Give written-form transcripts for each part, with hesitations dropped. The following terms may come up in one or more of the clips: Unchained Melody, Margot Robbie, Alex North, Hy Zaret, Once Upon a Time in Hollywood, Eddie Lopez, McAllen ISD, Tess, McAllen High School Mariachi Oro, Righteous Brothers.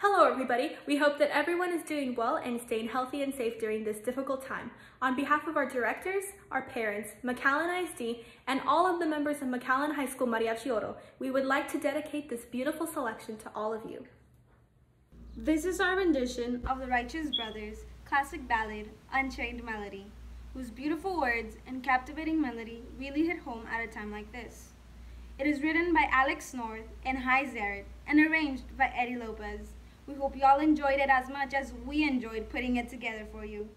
Hello everybody, we hope that everyone is doing well and staying healthy and safe during this difficult time. On behalf of our directors, our parents, McAllen ISD, and all of the members of McAllen High School Mariachi Oro, we would like to dedicate this beautiful selection to all of you. This is our rendition of the Righteous Brothers' classic ballad, Unchained Melody, whose beautiful words and captivating melody really hit home at a time like this. It is written by Alex North and Hy Zaret and arranged by Eddie Lopez. We hope y'all enjoyed it as much as we enjoyed putting it together for you.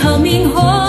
Coming home.